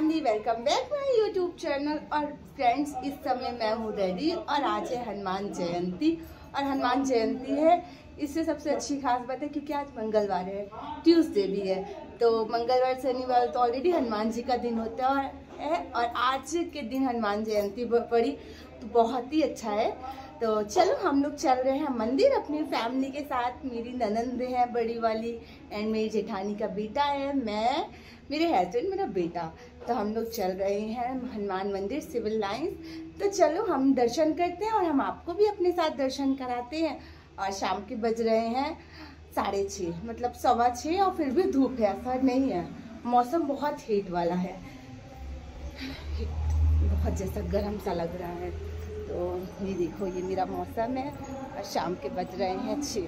Family welcome back my YouTube channel. और friends, इस समय मैं हूँ रेडी और आज है हनुमान जयंती। और हनुमान जयंती है, इससे सबसे अच्छी खास बात है क्योंकि आज मंगलवार है, ट्यूसडे भी है, तो मंगलवार शनिवार तो ऑलरेडी हनुमान जी का दिन होता है और आज के दिन हनुमान जयंती पड़ी तो बहुत ही अच्छा है। तो चलो हम लोग चल रहे हैं मंदिर अपनी फैमिली के साथ। मेरी ननंद है बड़ी वाली एंड मेरी जेठानी का बेटा है, मैं, मेरे हस्बैंड, मेरा बेटा। तो हम लोग चल रहे हैं हनुमान मंदिर सिविल लाइंस। तो चलो हम दर्शन करते हैं और हम आपको भी अपने साथ दर्शन कराते हैं। और शाम के बज रहे हैं 6:30, मतलब 6:15, और फिर भी धूप है, ऐसा नहीं है, मौसम बहुत हीट वाला है, बहुत जैसा गर्म सा लग रहा है। तो ये देखो, ये मेरा मौसम है और शाम के बज रहे हैं 6।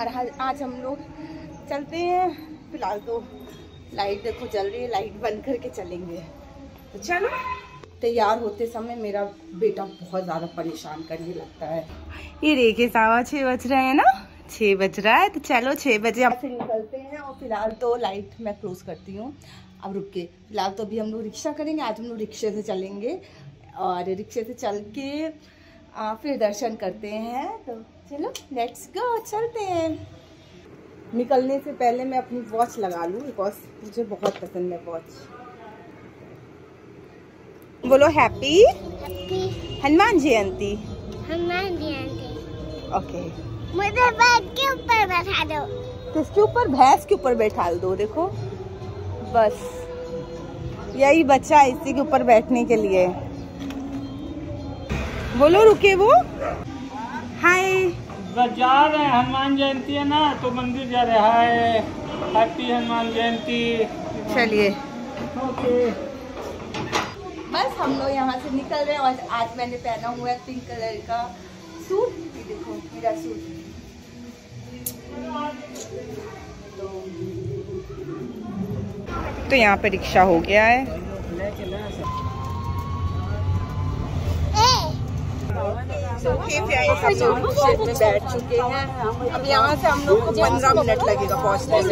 और आज हम लोग चलते हैं, फिलहाल तो लाइट देखो जल रही है, लाइट बंद करके चलेंगे। तो चलो, तैयार होते समय मेरा बेटा बहुत ज़्यादा परेशान करने लगता है। ये देखिए 6:15 बज रहे हैं ना, 6 बज रहा है। तो चलो 6 बजे फिर निकलते हैं। और फिलहाल तो लाइट मैं क्लोज करती हूँ। अब रुक के फिलहाल तो अभी हम लोग रिक्शा करेंगे, आज हम लोग रिक्शे से चलेंगे और रिक्शे से चल के फिर दर्शन करते हैं। तो चलो लेट्स गो, चलते हैं। निकलने से पहले मैं अपनी वॉच लगा लूँ बिकॉज मुझे बहुत पसंद है वॉच। बोलो हैप्पी हनुमान जयंती। हनुमान जयंती। ओके, मुझे बैठ के ऊपर बैठा दो। किसके ऊपर? भैंस के ऊपर बैठा दो। देखो बस यही बच्चा, इसी के ऊपर बैठने के लिए। बोलो रुके वो। हाय, जा रहे हैं, हनुमान जयंती है ना, तो मंदिर जा रहे हैं। हैप्पी हनुमान जयंती। चलिए ओके, बस हम लोग यहाँ से निकल रहे हैं। और आज मैंने पहना हुआ है पिंक कलर का सूट, ये देखो मेरा सूट। तो यहाँ पे रिक्शा हो गया है। हम लोग बैठ चुके हैं। अब यहाँ से हम लोग को 15 मिनट लगेगा पहुँचने में।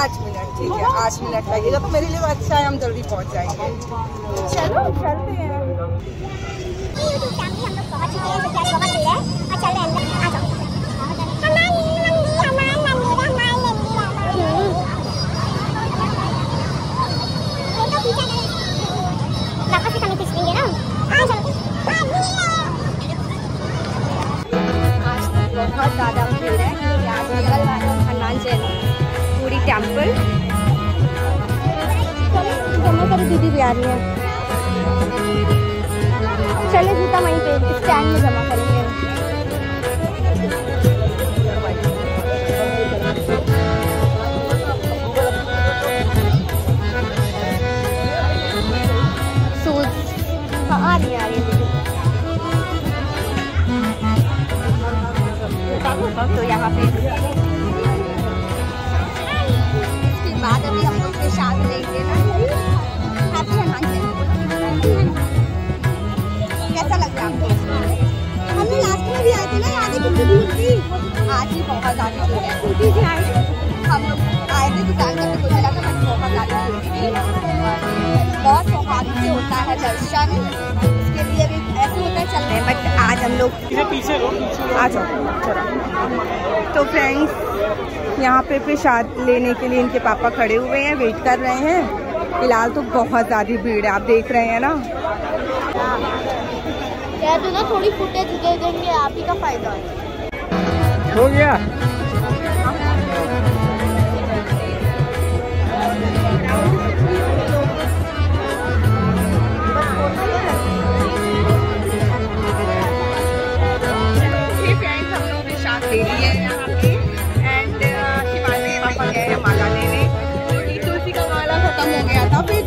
8 मिनट, ठीक है 8 मिनट लगेगा, तो मेरे लिए अच्छा है, हम जल्दी पहुँच जाएंगे। चलो चलते हैं। बहुत ज़्यादा भीड़ है यहाँ मंगलवार हनुमान जयंती पूरी टेम्पल। दोनों सारी दीदी भी आ रही है। चले जूता वहीं पे स्टैंड में जमा करेंगे। सूज आ रही है। तो यहाँ पे उसके बाद अभी हम लोग प्रसाद लेंगे ना। हैप्पी हनुमान जयंती। कैसा लग रहा है आपको? हम लोग लास्ट में भी आए थे ना, याद है कितनी भीड़ थी। आज भी बहुत ज़्यादा भीड़ है। स्कूटी से आए थे हम लोग, आए थे दुकान पर, तो चला था बहुत ज़्यादा भीड़ थी। बहुत सौभाग्य से होता है दर्शन, उसके लिए भी ऐसे होता है। चल रहे हैं बट आज हम लोग आ जाओ थोड़ा। तो फ्रेंड्स, यहाँ पे प्रसाद लेने के लिए इनके पापा खड़े हुए हैं, वेट कर रहे हैं। फिलहाल तो बहुत ज़्यादा भीड़ है, आप देख रहे हैं ना। यार तो ना थोड़ी फुटेज दे देंगे, आप ही का फायदा हो गया।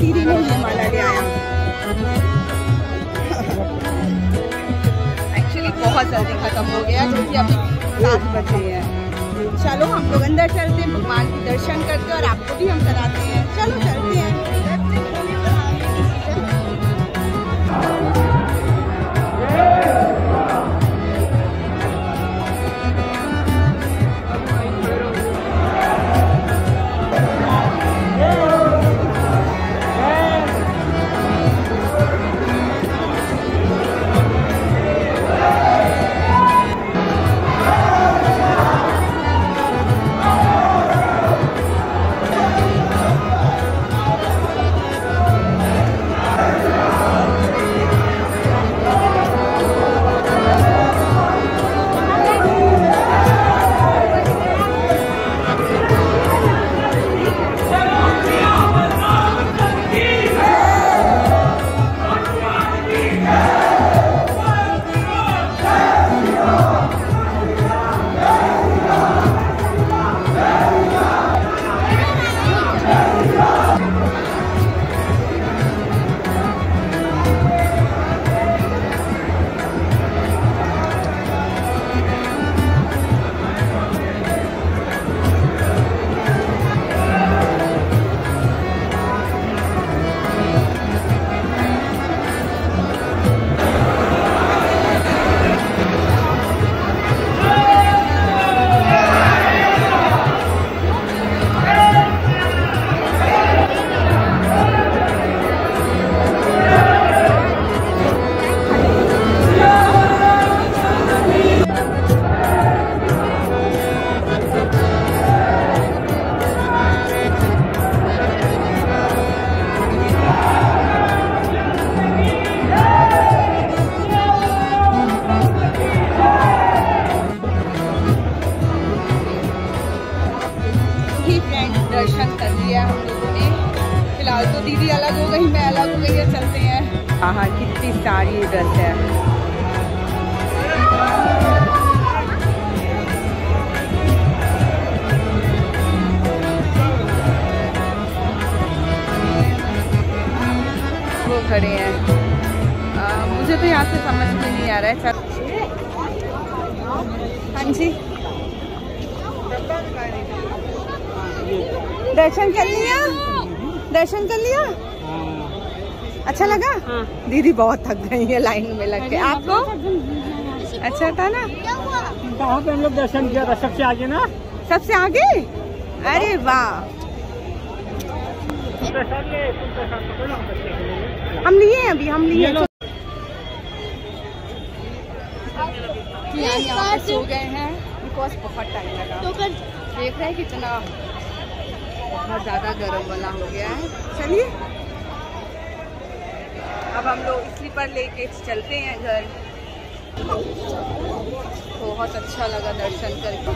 दीदी ने ये माला ले आया। एक्चुअली बहुत जल्दी खत्म हो गया, जो कि अभी 7 बजे है। चलो हम लोग अंदर चलते हैं, भगवान के दर्शन करते हैं और आपको भी हम कराते हैं। चलो चलते हैं। हाँ कितनी सारी ड्रेस है। वो खड़े हैं, मुझे तो यहाँ से समझ में नहीं आ रहा है सर। हाँ जी दर्शन कर लिया, दर्शन कर लिया, अच्छा लगा। हाँ। दीदी बहुत थक गई है लाइन में लग के। आपको अच्छा था ना? कहाँ पे हम लोग दर्शन किया था? सबसे आगे ना, सबसे आगे। अरे वाह, हम लिए हैं अभी, हम लिए हैं। यहाँ पे सो गए हैं बिकॉज बहुत टाइम लगा। देख रहे हैं कितना बहुत ज्यादा गर्म वाला हो गया है। चलिए अब हम लोग स्लीपर लेके चलते हैं घर। बहुत अच्छा लगा दर्शन करके।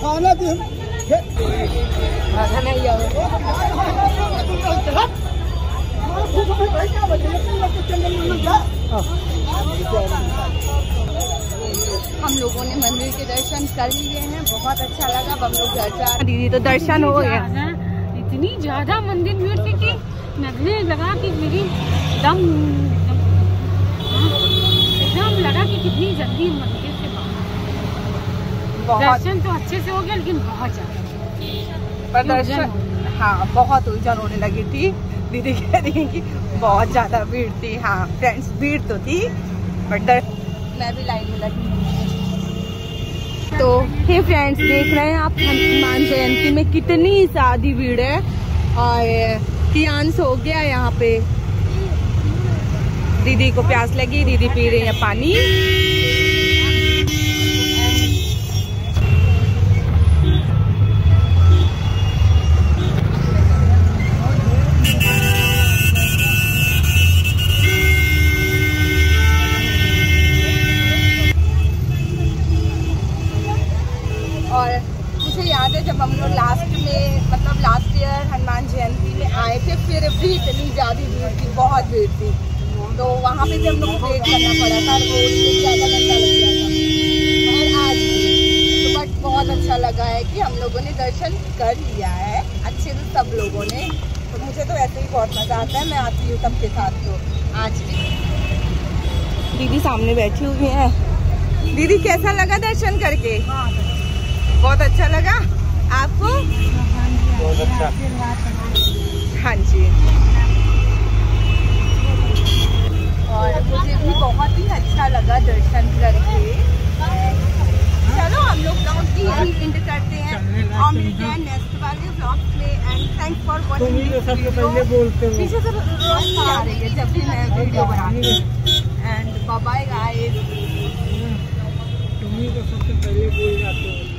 खाना दी हम लोगों ने मंदिर के दर्शन कर लिए हैं, बहुत अच्छा लगा। अब हम लोग घर जा। दीदी तो दर्शन हो गया। इतनी ज्यादा मंदिर भीड़ थी कि लगने लगा कि मेरी दम लगा कि कितनी जल्दी मंदिर से दर्शन तो अच्छे से हो गया लेकिन बहुत ज्यादा हाँ बहुत उलझन होने लगी थी। दीदी कह रही कि बहुत ज्यादा भीड़ थी। हाँ फ्रेंड्स भीड़ तो थी बट मैं भी लाइन में लगी। तो हे फ्रेंड्स देख रहे हैं आप हनुमान जयंती में कितनी सारी भीड़ है और कियांस हो गया यहाँ पे। दीदी को प्यास लगी, दीदी पी रही है पानी। जब हम लोग लास्ट में मतलब लास्ट ईयर हनुमान जयंती में आए थे फिर भी इतनी ज़्यादा भीड़ थी, बहुत भीड़ थी। तो वहाँ पे भी हम लोग वेट करना पड़ा था, रोड पे ज़्यादा घंटा लग गया था और आज तो बट बहुत अच्छा लगा है कि हम लोगों ने दर्शन कर लिया है अच्छे से सब लोगों ने। तो मुझे तो ऐसे ही बहुत मज़ा आता है, मैं आती हूँ सबके साथ। तो आज भी दीदी सामने बैठी हुई है। दीदी कैसा लगा दर्शन करके? बहुत अच्छा लगा। आपको? बहुत अच्छा। हाँ जी और मुझे भी बहुत ही अच्छा लगा दर्शन करके। चलो हम लोग ब्लॉग की यही एंड करते हैं और मिलते हैं नेक्स्ट वाले ब्लॉग में। And thanks for watching video. पीछे से रोशनी आ रही है जब भी मैं वीडियो बनाती हूँ। And bye bye guys. तुम ही तो सबसे पहले बोल जाते हो।